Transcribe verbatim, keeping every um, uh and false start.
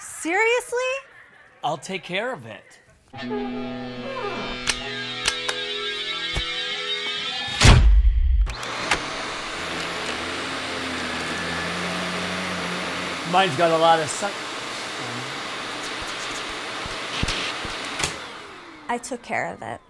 Seriously? I'll take care of it. Mine's got a lot of sun. I took care of it.